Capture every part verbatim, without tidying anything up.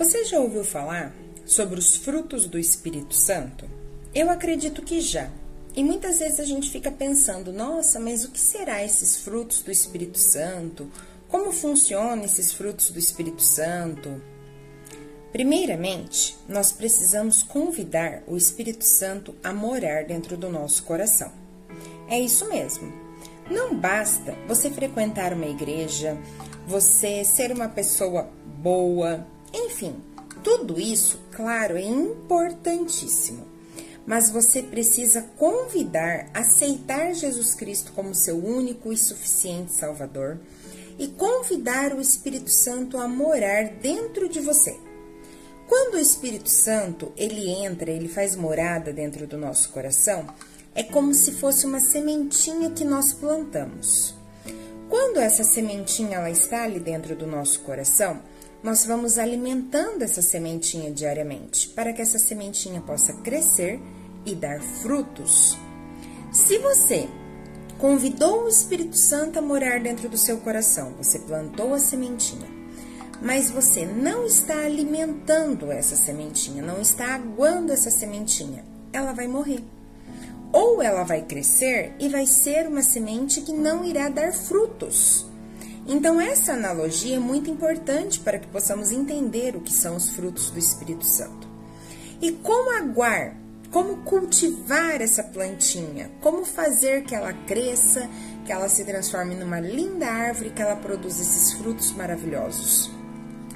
Você já ouviu falar sobre os frutos do Espírito Santo? Eu acredito que já. E muitas vezes a gente fica pensando, nossa, mas o que será esses frutos do Espírito Santo? Como funcionam esses frutos do Espírito Santo? Primeiramente, nós precisamos convidar o Espírito Santo a morar dentro do nosso coração. É isso mesmo. Não basta você frequentar uma igreja, você ser uma pessoa boa, enfim, tudo isso, claro, é importantíssimo. Mas você precisa convidar, aceitar Jesus Cristo como seu único e suficiente Salvador e convidar o Espírito Santo a morar dentro de você. Quando o Espírito Santo, ele entra, ele faz morada dentro do nosso coração, é como se fosse uma sementinha que nós plantamos. Quando essa sementinha ela está ali dentro do nosso coração, nós vamos alimentando essa sementinha diariamente, para que essa sementinha possa crescer e dar frutos. Se você convidou o Espírito Santo a morar dentro do seu coração, você plantou a sementinha, mas você não está alimentando essa sementinha, não está aguando essa sementinha, ela vai morrer. Ou ela vai crescer e vai ser uma semente que não irá dar frutos. Então essa analogia é muito importante para que possamos entender o que são os frutos do Espírito Santo. E como aguar, como cultivar essa plantinha, como fazer que ela cresça, que ela se transforme numa linda árvore, que ela produza esses frutos maravilhosos.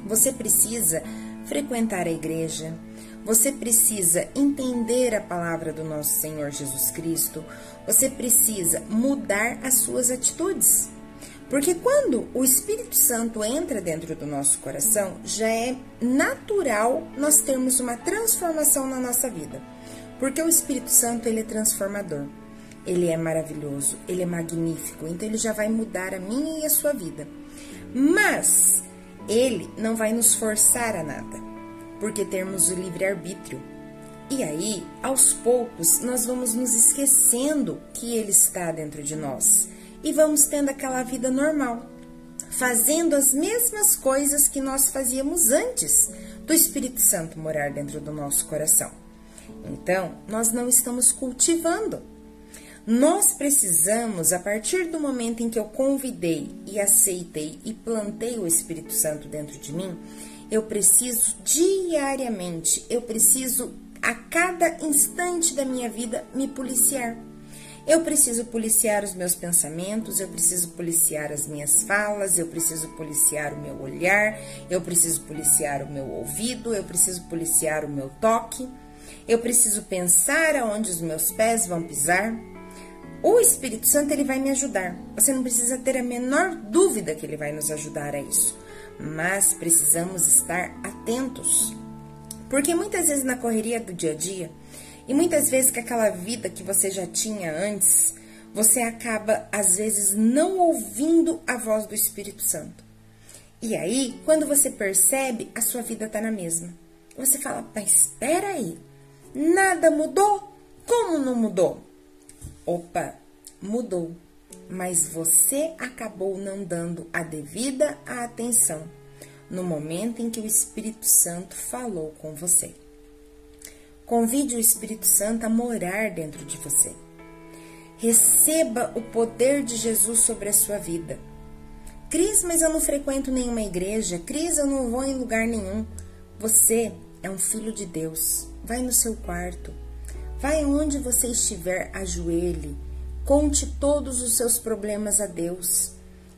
Você precisa frequentar a igreja, você precisa entender a palavra do nosso Senhor Jesus Cristo, você precisa mudar as suas atitudes. Porque quando o Espírito Santo entra dentro do nosso coração, já é natural nós termos uma transformação na nossa vida. Porque o Espírito Santo, ele é transformador, ele é maravilhoso, ele é magnífico, então ele já vai mudar a minha e a sua vida. Mas ele não vai nos forçar a nada, porque temos o livre-arbítrio. E aí, aos poucos, nós vamos nos esquecendo que ele está dentro de nós e vamos tendo aquela vida normal, fazendo as mesmas coisas que nós fazíamos antes do Espírito Santo morar dentro do nosso coração. Então, nós não estamos cultivando. Nós precisamos, a partir do momento em que eu convidei e aceitei e plantei o Espírito Santo dentro de mim, eu preciso diariamente, eu preciso a cada instante da minha vida me policiar. Eu preciso policiar os meus pensamentos, eu preciso policiar as minhas falas, eu preciso policiar o meu olhar, eu preciso policiar o meu ouvido, eu preciso policiar o meu toque, eu preciso pensar aonde os meus pés vão pisar. O Espírito Santo, ele vai me ajudar. Você não precisa ter a menor dúvida que ele vai nos ajudar a isso. Mas precisamos estar atentos. Porque muitas vezes na correria do dia a dia, e muitas vezes com aquela vida que você já tinha antes, você acaba, às vezes, não ouvindo a voz do Espírito Santo. E aí, quando você percebe, a sua vida está na mesma. Você fala, mas espera aí, nada mudou? Como não mudou? Opa, mudou, mas você acabou não dando a devida atenção no momento em que o Espírito Santo falou com você. Convide o Espírito Santo a morar dentro de você. Receba o poder de Jesus sobre a sua vida. Cris, mas eu não frequento nenhuma igreja. Cris, eu não vou em lugar nenhum. Você é um filho de Deus. Vai no seu quarto. Vai onde você estiver, ajoelhe, conte todos os seus problemas a Deus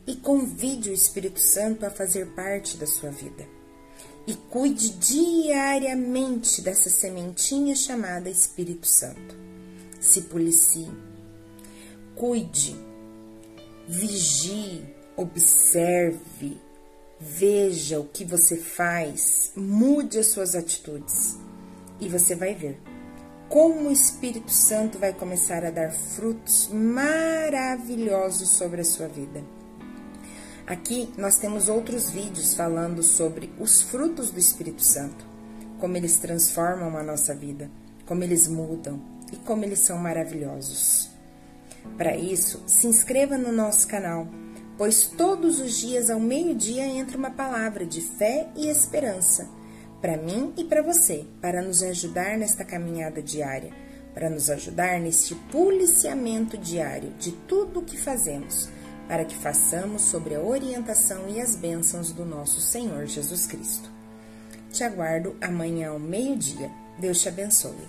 e convide o Espírito Santo a fazer parte da sua vida. E cuide diariamente dessa sementinha chamada Espírito Santo. Se policie, cuide, vigie, observe, veja o que você faz, mude as suas atitudes e você vai ver como o Espírito Santo vai começar a dar frutos maravilhosos sobre a sua vida. Aqui nós temos outros vídeos falando sobre os frutos do Espírito Santo, como eles transformam a nossa vida, como eles mudam e como eles são maravilhosos. Para isso, se inscreva no nosso canal, pois todos os dias ao meio-dia entra uma palavra de fé e esperança, para mim e para você, para nos ajudar nesta caminhada diária, para nos ajudar neste policiamento diário de tudo o que fazemos, para que façamos sobre a orientação e as bênçãos do nosso Senhor Jesus Cristo. Te aguardo amanhã ao meio-dia. Deus te abençoe.